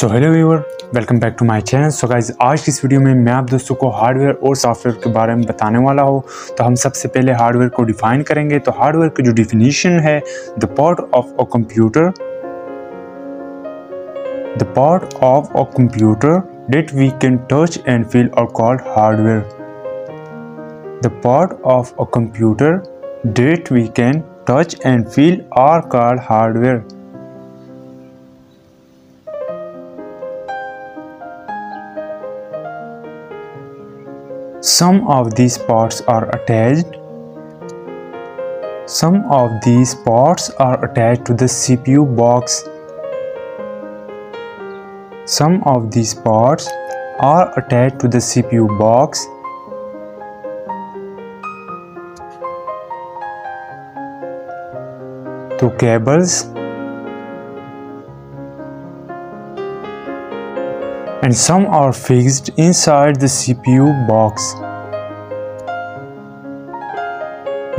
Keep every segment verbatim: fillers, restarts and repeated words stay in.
So hello viewer, welcome back to my channel. So guys, आज की इस video में मैं आप दोस्तों को हार्डवेयर और सॉफ्टवेयर के बारे में बताने वाला हूँ। तो हम सबसे पहले हार्डवेयर को डिफाइन करेंगे। तो हार्डवेयर की जो डिफिनीशन है, the part of a computer the part of a computer that we can touch and feel are called hardware. The part of a computer that we can touch and feel are called hardware. Some of these parts are attached. Some of these parts are attached to the C P U box. Some of these parts are attached to the C P U box. Two cables and some are fixed inside the C P U box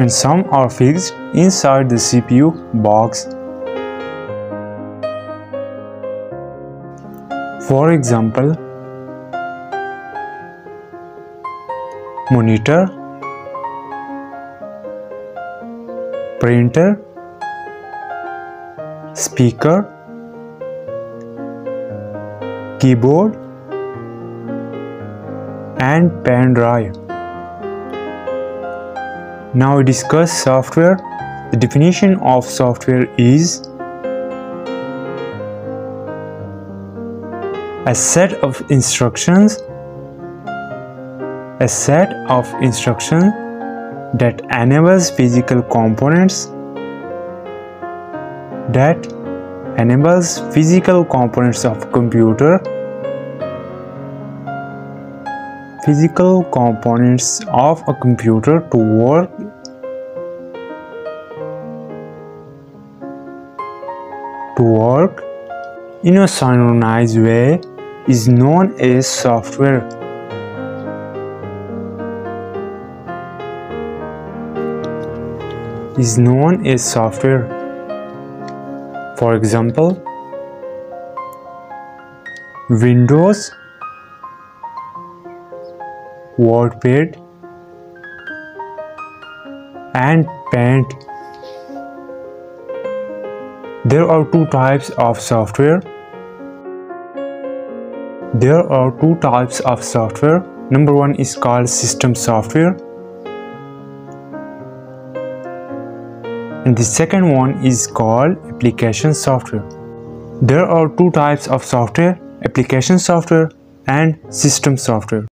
and some are fixed inside the C P U box. For example, monitor, printer, speaker, keyboard and pen drive. Now we discuss software. The definition of software is a set of instructions a set of instructions that enables physical components that enables physical components of computer physical components of a computer to work to work in a synchronized way is known as software. is known as software For example, Windows, WordPad and Paint. There are two types of software. There are two types of software. Number one is called system software and the second one is called application software. There are two types of software: application software and system software.